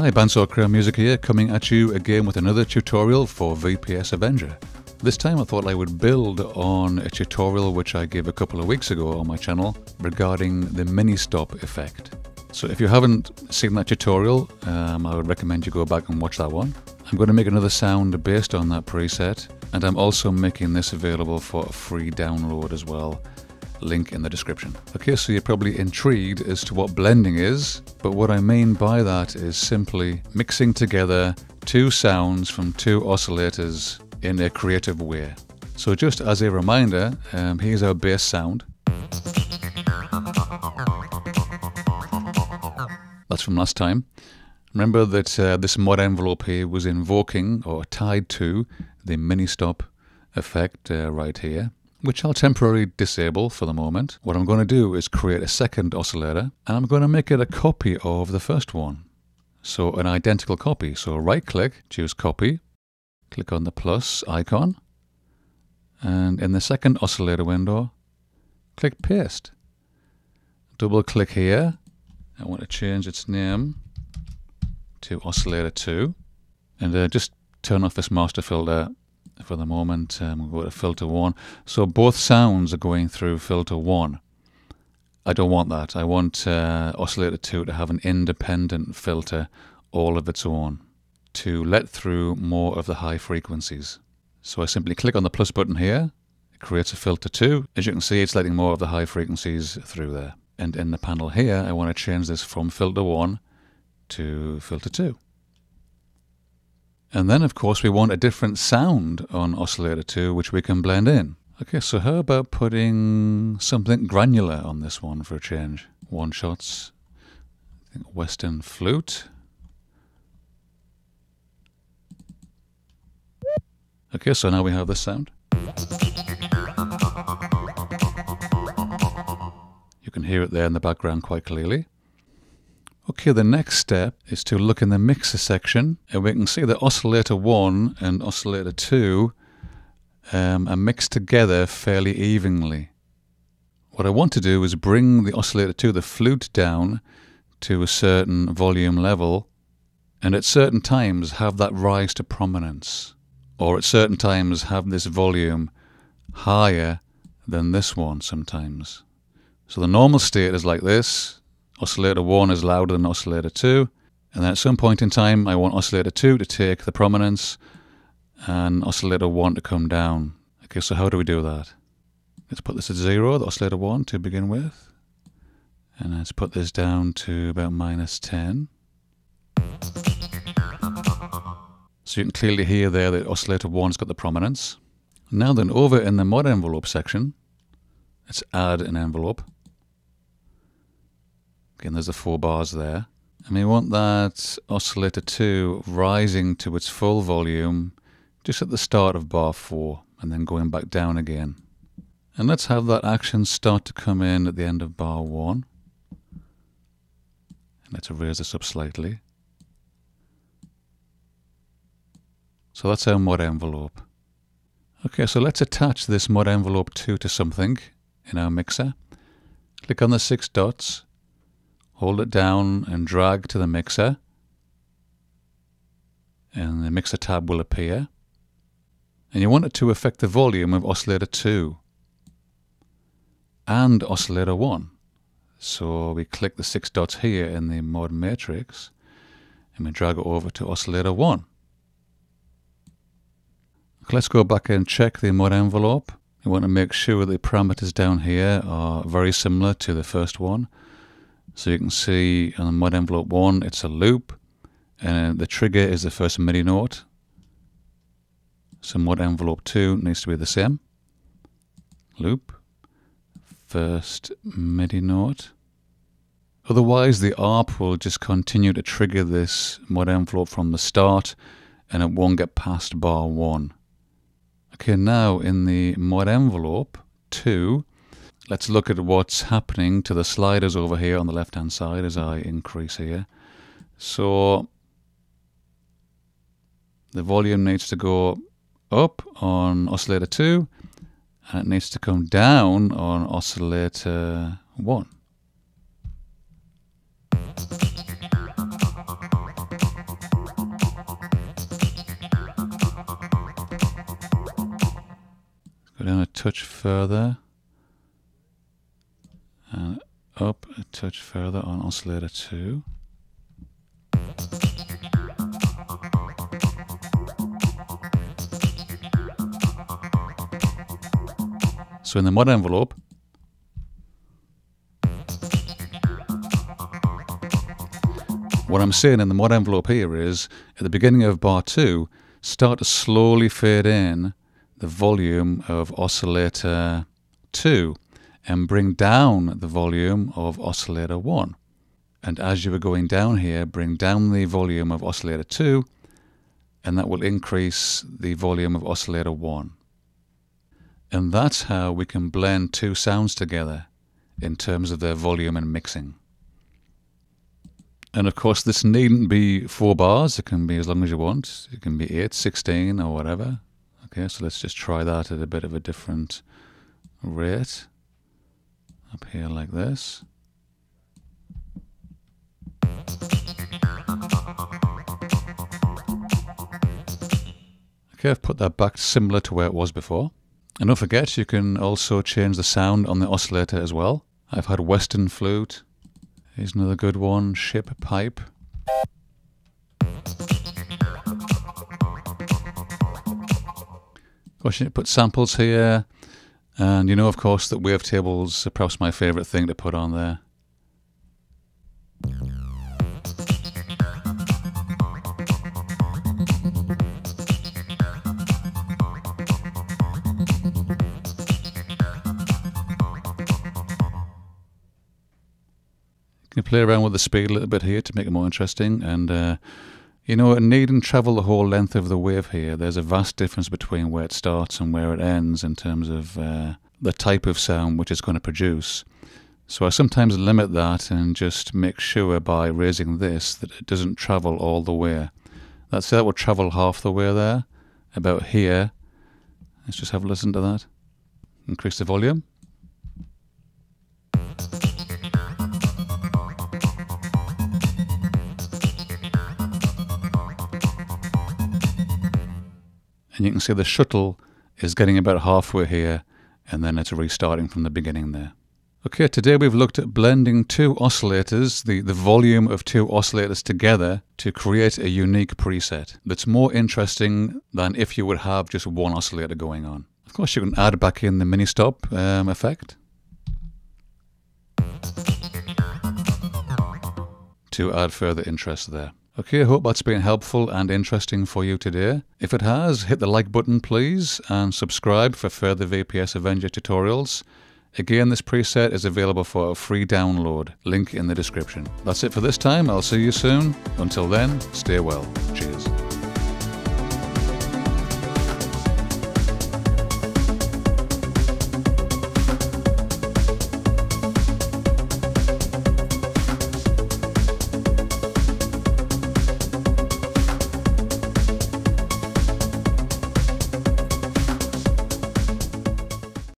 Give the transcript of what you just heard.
Hi, Bansaw Crown Music here, coming at you again with another tutorial for VPS Avenger. This time I thought I would build on a tutorial which I gave a couple of weeks ago on my channel regarding the mini stop effect. So if you haven't seen that tutorial, I would recommend you go back and watch that one. I'm going to make another sound based on that preset, and I'm also making this available for a free download as well. Link in the description. Okay, so you're probably intrigued as to what blending is, but what I mean by that is simply mixing together two sounds from two oscillators in a creative way. So just as a reminder, here's our bass sound. That's from last time. Remember that this mod envelope here was invoking or tied to the mini stop effect right here, which I'll temporarily disable for the moment. What I'm going to do is create a second oscillator, and I'm going to make it a copy of the first one. So an identical copy. So right click, choose copy, click on the plus icon, and in the second oscillator window, click paste. Double click here. I want to change its name to oscillator 2, and just turn off this master filter for the moment. We'll go to filter 1. So both sounds are going through filter 1. I don't want that. I want oscillator 2 to have an independent filter all of its own to let through more of the high frequencies. So I simply click on the plus button here. It creates a filter 2. As you can see, it's letting more of the high frequencies through there. And in the panel here, I want to change this from filter 1 to filter 2. And then, of course, we want a different sound on oscillator 2, which we can blend in. Okay, so how about putting something granular on this one for a change? One shots, I think Western flute. Okay, so now we have this sound. You can hear it there in the background quite clearly. Okay, the next step is to look in the mixer section, and we can see that oscillator 1 and oscillator 2 are mixed together fairly evenly. What I want to do is bring the oscillator 2, the flute, down to a certain volume level, and at certain times have that rise to prominence, or at certain times have this volume higher than this one sometimes. So the normal state is like this. Oscillator 1 is louder than oscillator 2, and then at some point in time I want oscillator 2 to take the prominence and oscillator 1 to come down. Okay, so how do we do that? Let's put this at 0, the oscillator 1, to begin with, and let's put this down to about -10. So you can clearly hear there that oscillator 1's got the prominence. Now then, over in the mod envelope section, let's add an envelope. Again, there's the 4 bars there. And we want that oscillator 2 rising to its full volume just at the start of bar 4 and then going back down again. And let's have that action start to come in at the end of bar 1. And let's raise this up slightly. So that's our mod envelope. Okay, so let's attach this mod envelope 2 to something in our mixer. Click on the 6 dots. Hold it down and drag to the mixer, and the mixer tab will appear. And you want it to affect the volume of oscillator 2 and oscillator 1. So we click the 6 dots here in the mod matrix, and we drag it over to oscillator 1. Let's go back and check the mod envelope. You want to make sure the parameters down here are very similar to the first one. So you can see on the mod envelope 1, it's a loop, and the trigger is the first MIDI note. So mod envelope 2 needs to be the same. Loop, first MIDI note. Otherwise, the ARP will just continue to trigger this mod envelope from the start, and it won't get past bar 1. Okay, now in the mod envelope 2, let's look at what's happening to the sliders over here on the left-hand side as I increase here. So the volume needs to go up on oscillator 2, and it needs to come down on oscillator 1. down a touch further and up a touch further on oscillator 2. So in the mod envelope, what I'm saying in the mod envelope here is, at the beginning of bar 2, start to slowly fade in the volume of oscillator 2 and bring down the volume of oscillator 1. And as you are going down here, bring down the volume of oscillator 2, and that will increase the volume of oscillator 1. And that's how we can blend two sounds together in terms of their volume and mixing. And of course this needn't be 4 bars, it can be as long as you want. It can be 8, 16 or whatever. Okay, so let's just try that at a bit of a different rate. Up here like this. Okay, I've put that back similar to where it was before. And don't forget, you can also change the sound on the oscillator as well. I've had Western flute. Here's another good one, ship pipe. Of course, you need to put samples here. And you know, of course, that wavetables are perhaps my favorite thing to put on there. Play around with the speed a little bit here to make it more interesting, and you know, it needn't travel the whole length of the wave here. There's a vast difference between where it starts and where it ends in terms of the type of sound which it's going to produce. So I sometimes limit that and just make sure by raising this that it doesn't travel all the way. Let's say that will travel half the way there, about here. Let's just have a listen to that. Increase the volume. And you can see the shuttle is getting about halfway here, and then it's restarting from the beginning there. Okay, today we've looked at blending two oscillators, the volume of two oscillators together to create a unique preset that's more interesting than if you would have just one oscillator going on. Of course, you can add back in the mini stop effect to add further interest there. Okay, I hope that's been helpful and interesting for you today. If it has, hit the like button please, and subscribe for further VPS Avenger tutorials. Again, this preset is available for a free download, link in the description. That's it for this time, I'll see you soon. Until then, stay well. Cheers.